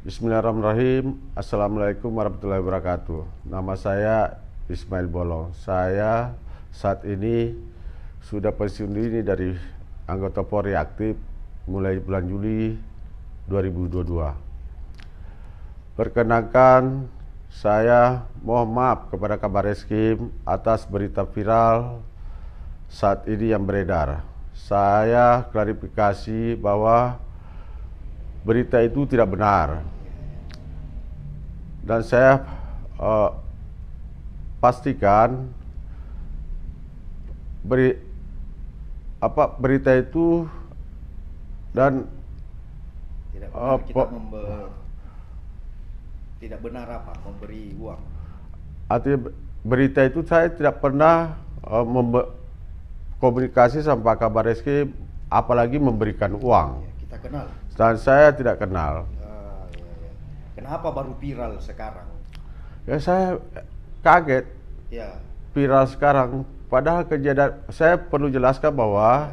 Bismillahirrahmanirrahim. Assalamualaikum warahmatullahi wabarakatuh. Nama saya Ismail Bolong. Saya saat ini sudah pensiun dini dari anggota Polri aktif mulai bulan Juli 2022. Perkenankan saya mohon maaf kepada Kabareskrim atas berita viral saat ini yang beredar. Saya klarifikasi bahwa berita itu tidak benar, dan saya pastikan berita itu dan tidak benar. Tidak benar apa memberi uang. Artinya berita itu saya tidak pernah komunikasi sama Kabareskrim, apalagi memberikan uang. Ya, kita kenal. Dan saya tidak kenal. Ya. Kenapa baru viral sekarang? Ya, saya kaget. Ya. Viral sekarang. Padahal kejadian, saya perlu jelaskan bahwa ya,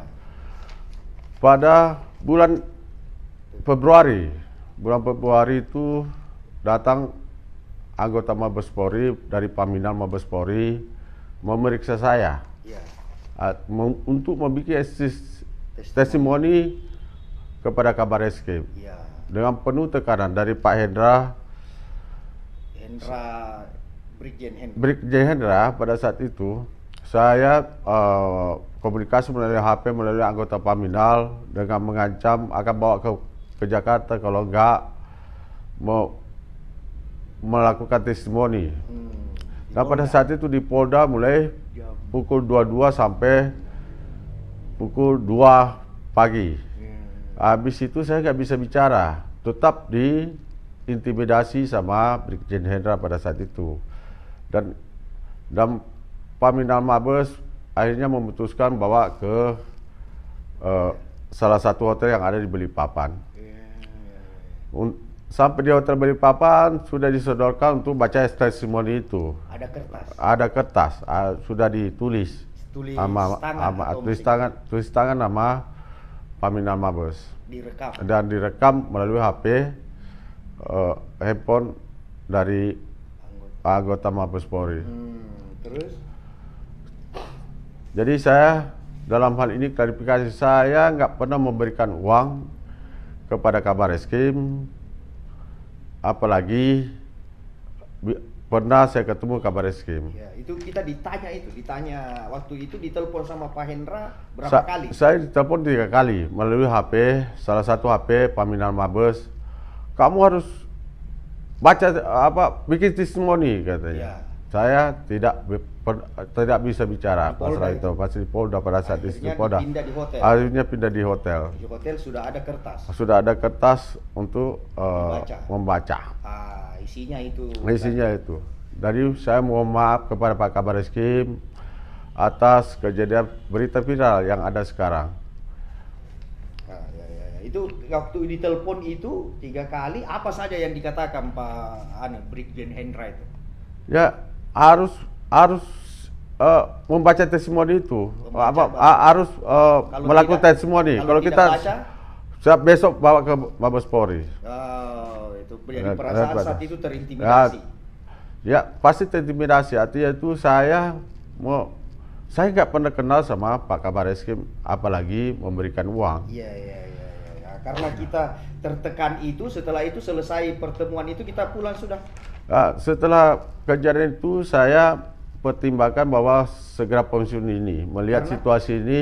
pada bulan Februari itu datang anggota Mabes Polri dari Paminal Mabes Polri memeriksa saya ya, untuk membuat testimoni kepada Kabareskrim ya, dengan penuh tekanan dari Pak Brigjen Hendra pada saat itu. Saya komunikasi melalui HP, melalui anggota Paminal, dengan mengancam akan bawa ke Jakarta kalau enggak mau melakukan testimoni. Nah, pada saat itu di Polda mulai pukul 22 sampai pukul 2 pagi. Habis itu saya nggak bisa bicara, tetap diintimidasi sama Brigjen Hendra pada saat itu. Dan Paminal Mabes akhirnya memutuskan bawa ke salah satu hotel yang ada di Balikpapan. Sampai di hotel Balikpapan sudah disodorkan untuk baca testimoni itu. Ada kertas, sudah ditulis. Tulis tangan nama Paminal Mabes, direkam melalui HP handphone dari anggota Mabes Polri. Terus? Jadi saya dalam hal ini klarifikasi, saya nggak pernah memberikan uang kepada Kabareskrim, apalagi pernah saya ketemu Kabareskrim. Ya, itu kita ditanya waktu itu ditelepon sama Pak Hendra berapa kali? Saya ditelepon 3 kali melalui HP, salah satu HP Paminal Mabes. Kamu harus baca bikin testimoni katanya. Ya. Saya tidak bisa bicara masalah itu, pasti Polda pada saat itu Polda. Akhirnya pindah di hotel. Di hotel sudah ada kertas. Sudah ada kertas untuk membaca. Isinya itu. Isinya kan? Itu. Jadi saya mohon maaf kepada Pak Kabareskrim atas kejadian berita viral yang ada sekarang. Ya. Itu waktu ditelepon itu 3 kali, apa saja yang dikatakan Pak Brigjen Hendra itu? Ya, harus membaca testimoni itu, harus melakukan testimoni. Kalau kita baca, besok bawa ke Mabes Polri. Itu jadi perasaan saat itu terintimidasi. Ya, pasti terintimidasi. Artinya itu saya nggak pernah kenal sama Pak Kabareskrim, apalagi memberikan uang. Iya. Karena kita tertekan itu, setelah itu selesai pertemuan itu kita pulang sudah. Setelah kejadian itu saya pertimbangkan bahwa segera pensiun ini, melihat situasi ini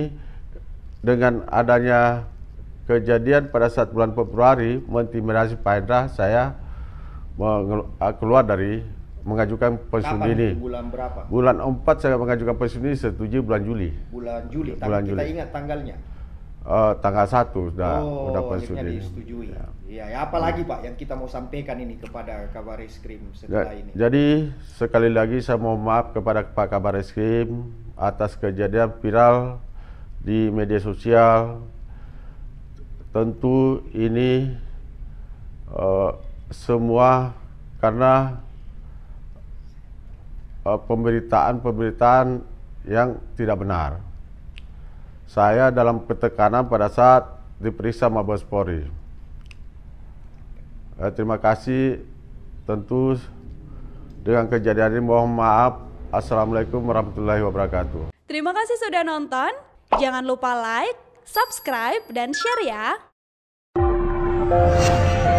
dengan adanya kejadian pada saat bulan Februari mengintimidasi Pak Hendra, saya keluar dari mengajukan pensiun ini. Bulan berapa? Bulan 4 saya mengajukan pensiun ini, setuju bulan Juli. Bulan Juli. Kita ingat tanggalnya. Tanggal 1 sudah pensiun ini. Disetujui. Ya, apalagi Pak yang kita mau sampaikan ini kepada Kabareskrim setelah ini. Jadi sekali lagi saya mohon maaf kepada Pak Kabareskrim atas kejadian viral di media sosial. Tentu ini semua karena pemberitaan yang tidak benar. Saya dalam ketekanan pada saat diperiksa Mabes Polri. Terima kasih. Tentu dengan kejadian ini mohon maaf. Assalamualaikum warahmatullahi wabarakatuh. Terima kasih sudah nonton. Jangan lupa like, subscribe, dan share ya.